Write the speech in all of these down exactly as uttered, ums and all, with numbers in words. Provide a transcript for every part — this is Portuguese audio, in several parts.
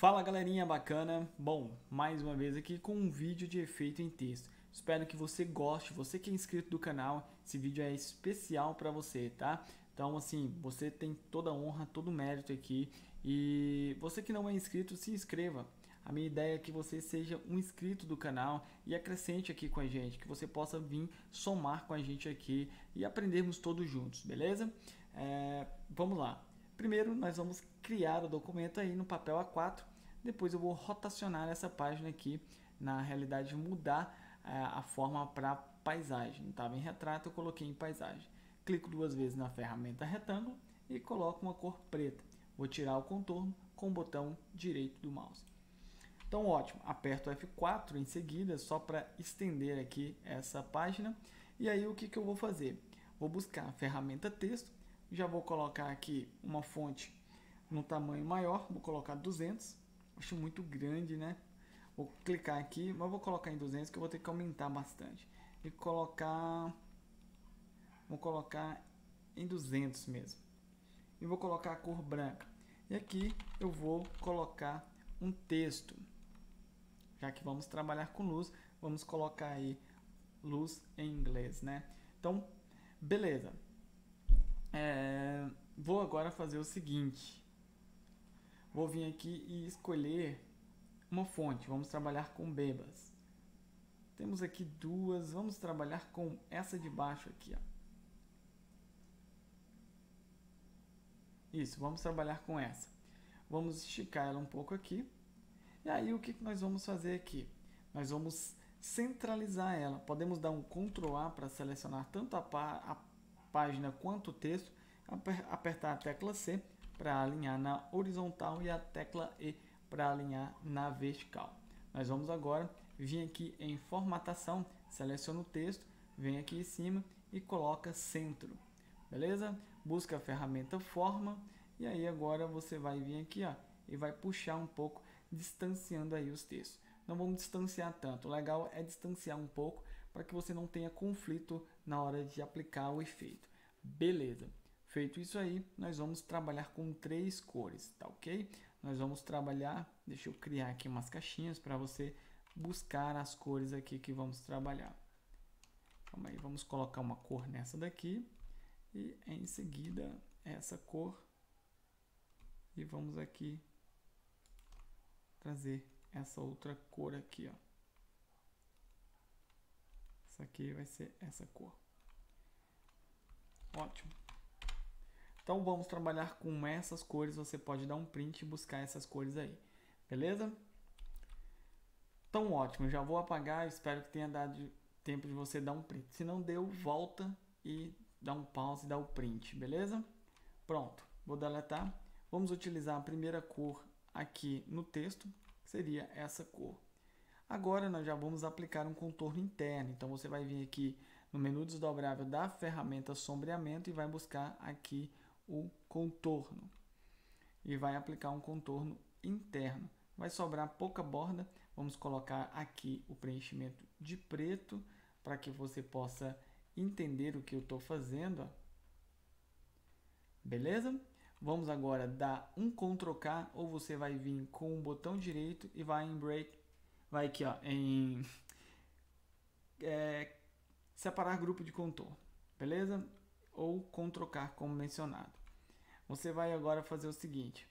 Fala galerinha bacana, bom, mais uma vez aqui com um vídeo de efeito em texto. Espero que você goste, você que é inscrito do canal, esse vídeo é especial para você, tá? Então assim, você tem toda a honra, todo o mérito aqui e você que não é inscrito, se inscreva. A minha ideia é que você seja um inscrito do canal e acrescente aqui com a gente, que você possa vir somar com a gente aqui e aprendermos todos juntos, beleza? É, vamos lá. Primeiro, nós vamos criar o documento aí no papel A quatro, depois eu vou rotacionar essa página aqui, na realidade mudar é, a forma para paisagem. Estava em retrato, eu coloquei em paisagem. Clico duas vezes na ferramenta retângulo e coloco uma cor preta. Vou tirar o contorno com o botão direito do mouse. Então ótimo, aperto F quatro em seguida só para estender aqui essa página. E aí o que, que eu vou fazer? Vou buscar a ferramenta texto, já vou colocar aqui uma fonte no tamanho maior, vou colocar duzentos, acho muito grande, né? Vou clicar aqui, mas vou colocar em duzentos que eu vou ter que aumentar bastante. E colocar, vou colocar em duzentos mesmo. E vou colocar a cor branca. E aqui eu vou colocar um texto. Já que vamos trabalhar com luz, vamos colocar aí luz em inglês, né? Então, beleza. É, vou agora fazer o seguinte. Vou vir aqui e escolher uma fonte. Vamos trabalhar com Bebas. Temos aqui duas. Vamos trabalhar com essa de baixo aqui, ó. Isso, vamos trabalhar com essa. Vamos esticar ela um pouco aqui. E aí o que nós vamos fazer aqui? Nós vamos centralizar ela. Podemos dar um Ctrl A para selecionar tanto a, pá a página quanto o texto. Aper apertar a tecla C para alinhar na horizontal e a tecla E para alinhar na vertical. Nós vamos agora vir aqui em formatação, seleciona o texto, vem aqui em cima e coloca centro. Beleza? Busca a ferramenta forma e aí agora você vai vir aqui, ó, e vai puxar um pouco, distanciando aí os textos. Não vamos distanciar tanto, o legal é distanciar um pouco para que você não tenha conflito na hora de aplicar o efeito. Beleza, feito isso aí, nós vamos trabalhar com três cores, tá ok? Nós vamos trabalhar, deixa eu criar aqui umas caixinhas para você buscar as cores aqui que vamos trabalhar. Calma aí, vamos colocar uma cor nessa daqui e em seguida essa cor e vamos aqui trazer essa outra cor aqui, ó. Essa aqui vai ser essa cor. Ótimo. Então vamos trabalhar com essas cores. Você pode dar um print e buscar essas cores aí. Beleza? Então ótimo. Já vou apagar. Espero que tenha dado tempo de você dar um print. Se não deu, volta e dá um pause e dá o print. Beleza? Pronto. Vou deletar. Vamos utilizar a primeira cor aqui no texto, que seria essa cor. Agora nós já vamos aplicar um contorno interno, então você vai vir aqui no menu desdobrável da ferramenta sombreamento e vai buscar aqui o contorno e vai aplicar um contorno interno. Vai sobrar pouca borda, vamos colocar aqui o preenchimento de preto para que você possa entender o que eu estou fazendo, ó. Beleza? Vamos agora dar um Ctrl K ou você vai vir com o botão direito e vai em break, vai aqui, ó, em é, separar grupo de contorno, beleza? Ou Ctrl K como mencionado. Você vai agora fazer o seguinte,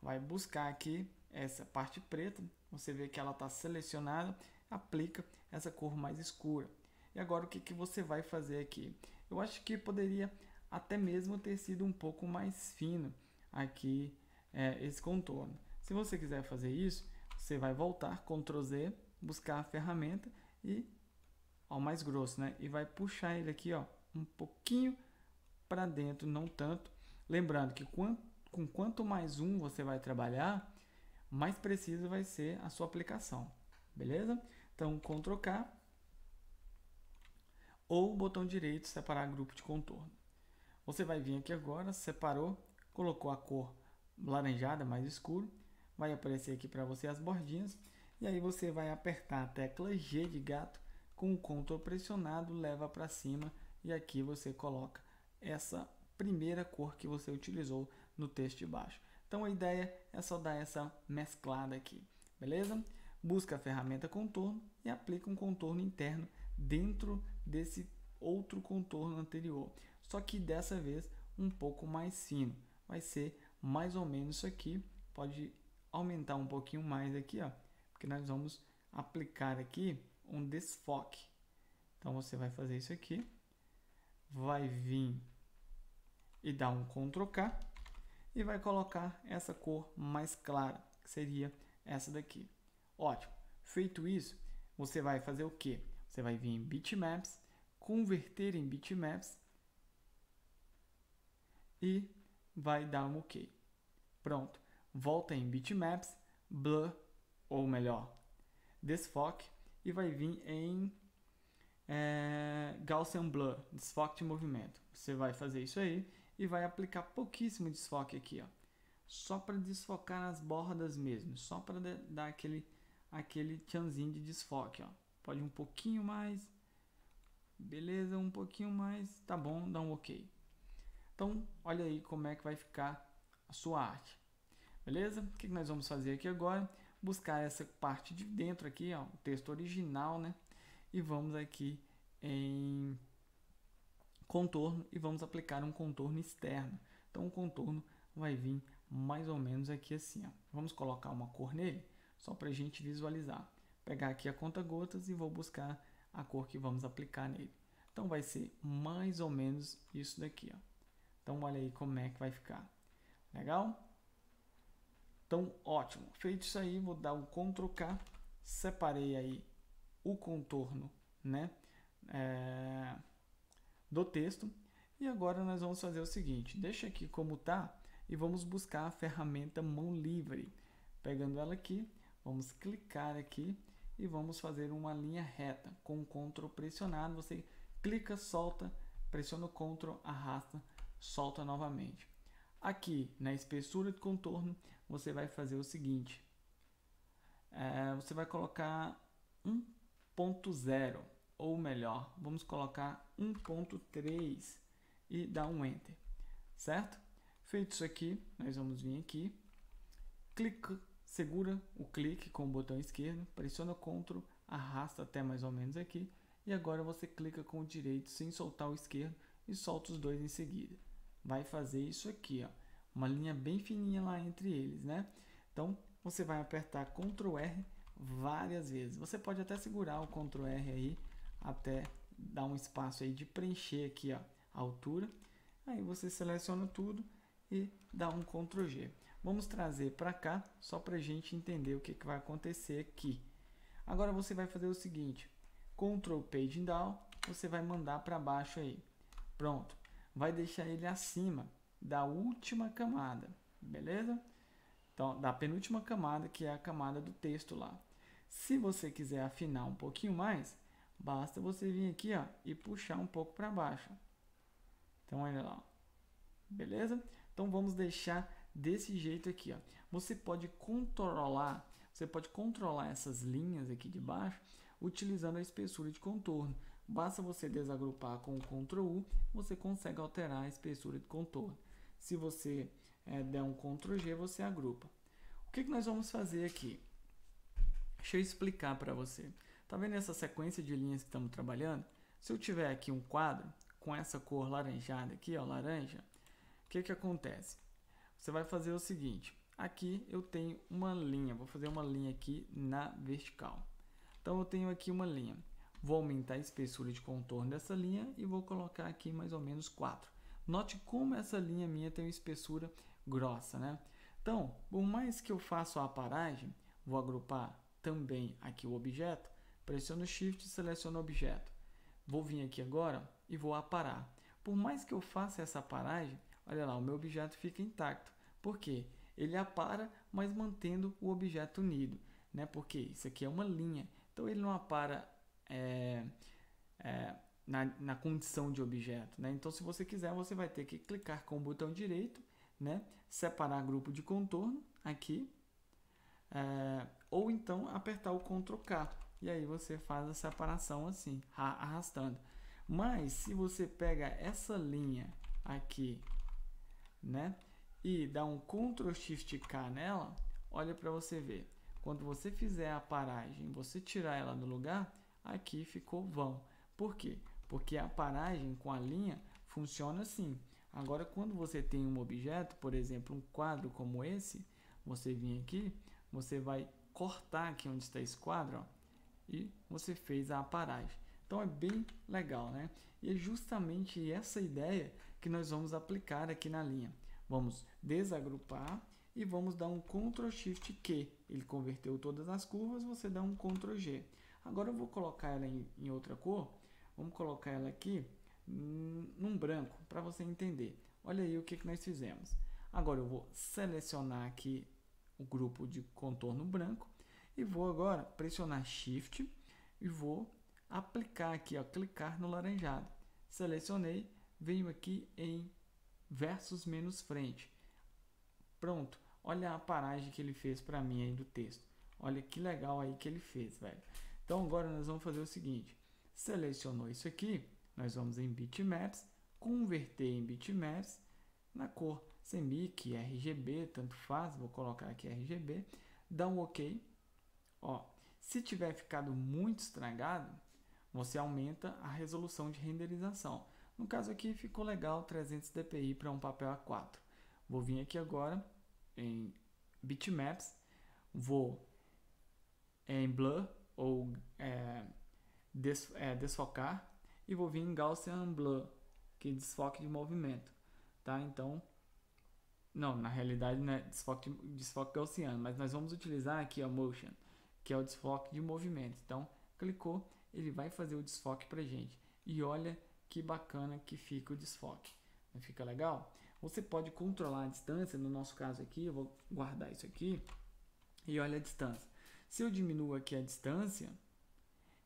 vai buscar aqui essa parte preta, você vê que ela está selecionada, aplica essa cor mais escura. E agora o que, que você vai fazer aqui? Eu acho que poderia até mesmo ter sido um pouco mais fino aqui é, esse contorno. Se você quiser fazer isso, você vai voltar, Ctrl Z, buscar a ferramenta e ao mais grosso, né? E vai puxar ele aqui, ó, um pouquinho para dentro, não tanto. Lembrando que com, com quanto mais um você vai trabalhar, mais preciso vai ser a sua aplicação, beleza? Então, Ctrl K ou botão direito, separar grupo de contorno. Você vai vir aqui agora, separou, colocou a cor laranjada, mais escuro. Vai aparecer aqui para você as bordinhas. E aí você vai apertar a tecla G de gato com o Ctrl pressionado, leva para cima. E aqui você coloca essa primeira cor que você utilizou no texto de baixo. Então a ideia é só dar essa mesclada aqui, beleza? Busca a ferramenta contorno e aplica um contorno interno dentro desse outro contorno anterior. Só que dessa vez um pouco mais fino. Vai ser mais ou menos isso aqui. Pode aumentar um pouquinho mais aqui, ó, porque nós vamos aplicar aqui um desfoque. Então você vai fazer isso aqui, vai vir e dar um control K e vai colocar essa cor mais clara, que seria essa daqui. Ótimo. Feito isso, você vai fazer o que? Você vai vir em bitmaps, converter em bitmaps e vai dar um OK. Pronto. Volta em bitmaps, blur, ou melhor, desfoque, e vai vir em é, Gaussian blur, desfoque de movimento. Você vai fazer isso aí e vai aplicar pouquíssimo desfoque aqui, ó, só para desfocar as bordas mesmo, só para dar aquele aquele tchanzinho de desfoque, ó. Pode um pouquinho mais, beleza, um pouquinho mais, tá bom, dá um OK. Então olha aí como é que vai ficar a sua arte, beleza? O que nós vamos fazer aqui agora? Buscar essa parte de dentro aqui, ó, o texto original, né? E vamos aqui em contorno e vamos aplicar um contorno externo. Então o contorno vai vir mais ou menos aqui assim, ó. Vamos colocar uma cor nele só para a gente visualizar. Pegar aqui a conta gotas e vou buscar a cor que vamos aplicar nele. Então vai ser mais ou menos isso daqui, ó. Então olha aí como é que vai ficar. Legal? Então ótimo. Feito isso aí, vou dar um control K, separei aí o contorno, né, é, do texto. E agora nós vamos fazer o seguinte, deixa aqui como tá e vamos buscar a ferramenta mão livre. Pegando ela aqui, vamos clicar aqui e vamos fazer uma linha reta. Com o control pressionado, você clica, solta, pressiona o control, arrasta, solta novamente. Aqui na espessura de contorno, você vai fazer o seguinte, é, você vai colocar um ponto zero, ou melhor, vamos colocar um ponto três e dar um enter, certo? Feito isso aqui, nós vamos vir aqui, clica, segura o clique com o botão esquerdo, pressiona control, arrasta até mais ou menos aqui, e agora você clica com o direito sem soltar o esquerdo e solta os dois em seguida. Vai fazer isso aqui, ó, uma linha bem fininha lá entre eles, né? Então você vai apertar control R várias vezes. Você pode até segurar o control R aí até dar um espaço aí de preencher aqui, ó, a altura. Aí você seleciona tudo e dá um control G. Vamos trazer para cá só para a gente entender o que, que vai acontecer aqui. Agora você vai fazer o seguinte, control Page Down, você vai mandar para baixo aí. Pronto, vai deixar ele acima da última camada, beleza? Então, da penúltima camada, que é a camada do texto lá. Se você quiser afinar um pouquinho mais, basta você vir aqui, ó, e puxar um pouco para baixo. Então, olha lá. Beleza? Então, vamos deixar desse jeito aqui, ó. Você pode controlar, você pode controlar essas linhas aqui de baixo utilizando a espessura de contorno. Basta você desagrupar com o control U, você consegue alterar a espessura de contorno. Se você é, der um control G, você agrupa. O que, que nós vamos fazer aqui? Deixa eu explicar para você. Tá vendo essa sequência de linhas que estamos trabalhando? Se eu tiver aqui um quadro com essa cor laranjada aqui, ó, laranja, o que, que acontece? Você vai fazer o seguinte, aqui eu tenho uma linha, vou fazer uma linha aqui na vertical. Então eu tenho aqui uma linha, vou aumentar a espessura de contorno dessa linha e vou colocar aqui mais ou menos quatro. Note como essa linha minha tem uma espessura grossa, né? Então, por mais que eu faça a aparagem, vou agrupar também aqui o objeto, pressiono Shift e seleciono o objeto. Vou vir aqui agora e vou aparar. Por mais que eu faça essa aparagem, olha lá, o meu objeto fica intacto. Por quê? Ele apara, mas mantendo o objeto unido, né? Porque isso aqui é uma linha, então ele não apara é, é, na, na condição de objeto, né? Então, se você quiser, você vai ter que clicar com o botão direito, né? Separar grupo de contorno aqui, é, ou então apertar o control K e aí você faz a separação assim, arrastando. Mas se você pega essa linha aqui, né, e dá um control shift K nela, olha para você ver. Quando você fizer a paragem, você tirar ela do lugar, aqui ficou vão. Por quê? Porque a paragem com a linha funciona assim. Agora, quando você tem um objeto, por exemplo, um quadro como esse, você vem aqui, você vai cortar aqui onde está esse quadro, ó, e você fez a paragem. Então, é bem legal, né? E é justamente essa ideia que nós vamos aplicar aqui na linha. Vamos desagrupar e vamos dar um control shift Q. Ele converteu todas as curvas, você dá um control G. Agora, eu vou colocar ela em, em outra cor. Vamos colocar ela aqui num branco, para você entender. Olha aí o que, que nós fizemos. Agora eu vou selecionar aqui o grupo de contorno branco e vou agora pressionar shift e vou aplicar aqui, ó, clicar no laranjado. Selecionei, venho aqui em versus menos frente. Pronto, olha a paragem que ele fez para mim aí do texto. Olha que legal aí que ele fez, velho. Então agora nós vamos fazer o seguinte, selecionou isso aqui, nós vamos em bitmaps, converter em bitmaps na cor semic, R G B, tanto faz, vou colocar aqui R G B, dá um OK. Ó, se tiver ficado muito estragado, você aumenta a resolução de renderização. No caso aqui ficou legal, trezentos D P I para um papel A quatro. Vou vir aqui agora em bitmaps, vou em blur ou é, des, é, desfocar, e vou vir em Gaussian Blur, que é desfoque de movimento, tá? Então, não, na realidade não é desfoque, desfoque gaussiano, mas nós vamos utilizar aqui a Motion, que é o desfoque de movimento. Então, clicou, ele vai fazer o desfoque pra gente. E olha que bacana que fica o desfoque. Não fica legal? Você pode controlar a distância, no nosso caso aqui, eu vou guardar isso aqui, e olha a distância. Se eu diminuo aqui a distância,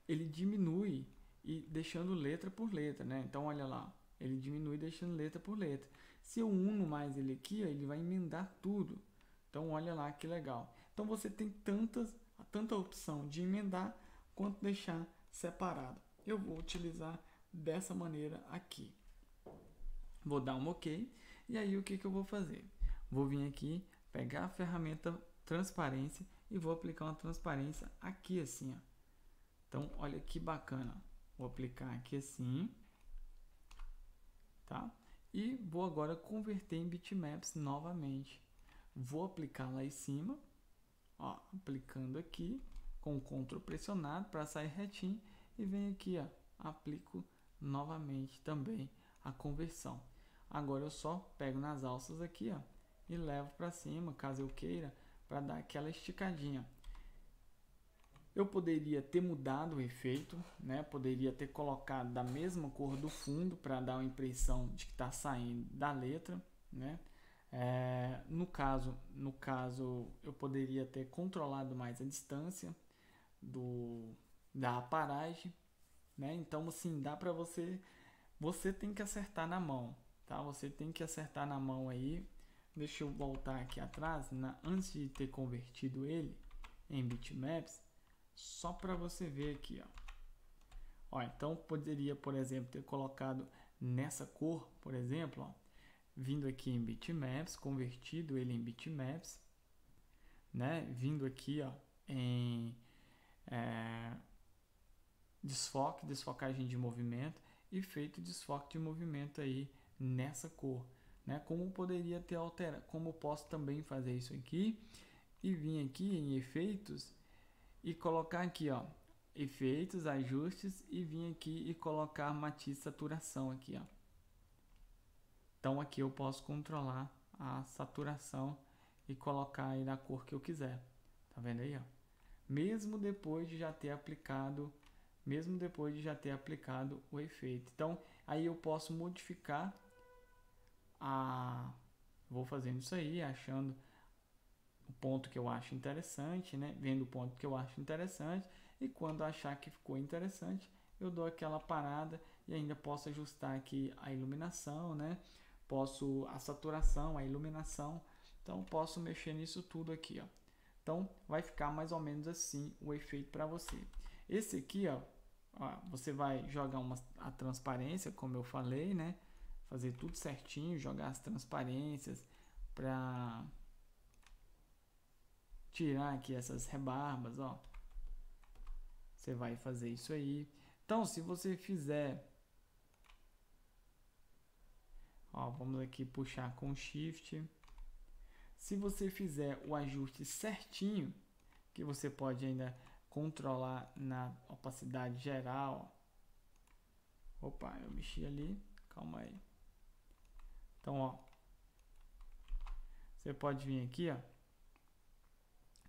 ele diminui e deixando letra por letra, né? Então olha lá, ele diminui deixando letra por letra. Se eu uno mais ele aqui, ó, ele vai emendar tudo. Então olha lá que legal. Então você tem tantas, tanta opção de emendar quanto deixar separado. Eu vou utilizar dessa maneira aqui. Vou dar um OK. E aí o que, que eu vou fazer? Vou vir aqui, pegar a ferramenta transparência e vou aplicar uma transparência aqui assim, ó. Então olha que bacana. Vou aplicar aqui assim, tá? E vou agora converter em bitmaps novamente. Vou aplicar lá em cima, ó, aplicando aqui com o control pressionado para sair retinho e venho aqui, ó, aplico novamente também a conversão. Agora eu só pego nas alças aqui, ó, e levo para cima, caso eu queira, para dar aquela esticadinha. Eu poderia ter mudado o efeito, né? Poderia ter colocado da mesma cor do fundo para dar a impressão de que está saindo da letra, né? É, no caso, no caso, eu poderia ter controlado mais a distância do da paragem, né? Então, assim, dá para você, você tem que acertar na mão, tá? Você tem que acertar na mão aí. Deixa eu voltar aqui atrás, na, antes de ter convertido ele em bitmaps. Só para você ver aqui, ó. Ó, então poderia, por exemplo, ter colocado nessa cor, por exemplo, ó, vindo aqui em bitmaps, convertido ele em bitmaps, né? Vindo aqui, ó, em é, desfoque, desfocagem de movimento e feito desfoque de movimento aí nessa cor, né? Como poderia ter alterado, como eu posso também fazer isso aqui e vir aqui em efeitos e colocar aqui, ó, efeitos, ajustes e vim aqui e colocar matiz, saturação aqui, ó. Então aqui eu posso controlar a saturação e colocar aí na cor que eu quiser. Tá vendo aí, ó? Mesmo depois de já ter aplicado, mesmo depois de já ter aplicado o efeito. Então aí eu posso modificar a, vou fazendo isso aí, achando o ponto que eu acho interessante, né? Vendo o ponto que eu acho interessante e quando achar que ficou interessante, eu dou aquela parada e ainda posso ajustar aqui a iluminação, né? Posso a saturação, a iluminação, então posso mexer nisso tudo aqui, ó. Então vai ficar mais ou menos assim o efeito para você. Esse aqui, ó, ó, você vai jogar uma a transparência, como eu falei, né? Fazer tudo certinho, jogar as transparências, para tirar aqui essas rebarbas, ó. Você vai fazer isso aí. Então, se você fizer, ó, vamos aqui puxar com Shift. Se você fizer o ajuste certinho, que você pode ainda controlar na opacidade geral, ó. Opa, eu mexi ali. Calma aí. Então, ó, você pode vir aqui, ó,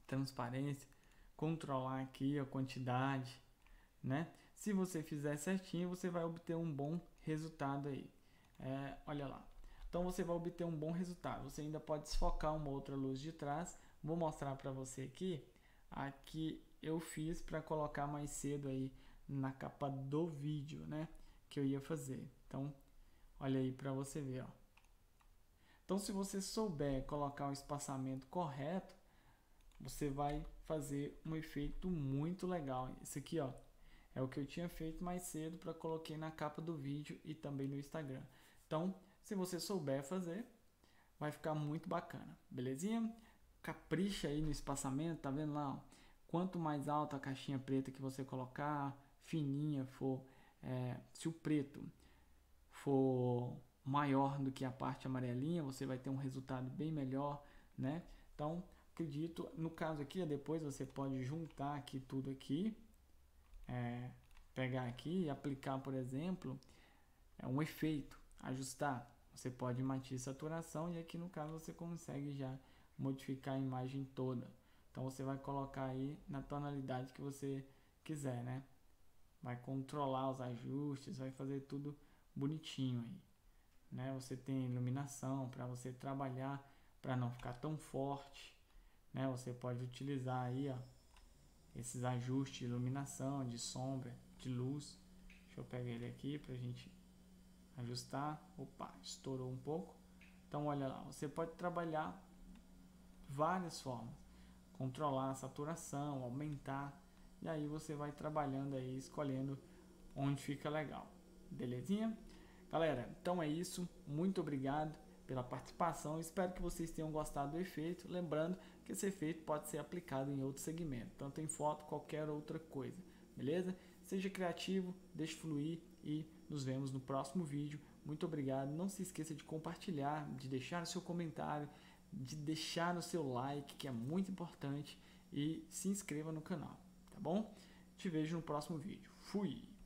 transparência, controlar aqui a quantidade, né? Se você fizer certinho, você vai obter um bom resultado aí. É, olha lá. Então você vai obter um bom resultado. Você ainda pode desfocar uma outra luz de trás. Vou mostrar para você aqui. Aqui eu fiz para colocar mais cedo aí na capa do vídeo, né? Que eu ia fazer. Então, olha aí para você ver, ó. Então, se você souber colocar o espaçamento correto, você vai fazer um efeito muito legal. Isso aqui, ó, é o que eu tinha feito mais cedo para coloquei na capa do vídeo e também no Instagram. Então, se você souber fazer, vai ficar muito bacana, belezinha? Capricha aí no espaçamento, tá vendo lá? Ó? Quanto mais alta a caixinha preta que você colocar, fininha for, é, se o preto for maior do que a parte amarelinha, você vai ter um resultado bem melhor, né? Então, acredito, no caso aqui, depois você pode juntar aqui tudo aqui, é, pegar aqui e aplicar, por exemplo, é um efeito, ajustar. Você pode matizar saturação e aqui no caso você consegue já modificar a imagem toda. Então você vai colocar aí na tonalidade que você quiser, né? Vai controlar os ajustes, vai fazer tudo bonitinho aí, né? Você tem iluminação para você trabalhar, para não ficar tão forte, né? Você pode utilizar aí, ó, esses ajustes de iluminação, de sombra, de luz. Deixa eu pegar ele aqui para a gente ajustar. Opa, estourou um pouco. Então olha lá, você pode trabalhar várias formas, controlar a saturação, aumentar, e aí você vai trabalhando aí, escolhendo onde fica legal, belezinha? Galera, então é isso, muito obrigado pela participação, espero que vocês tenham gostado do efeito, lembrando que esse efeito pode ser aplicado em outro segmento, tanto em foto, qualquer outra coisa, beleza? Seja criativo, deixe fluir e nos vemos no próximo vídeo, muito obrigado, não se esqueça de compartilhar, de deixar o seu comentário, de deixar o seu like, que é muito importante, e se inscreva no canal, tá bom? Te vejo no próximo vídeo, fui!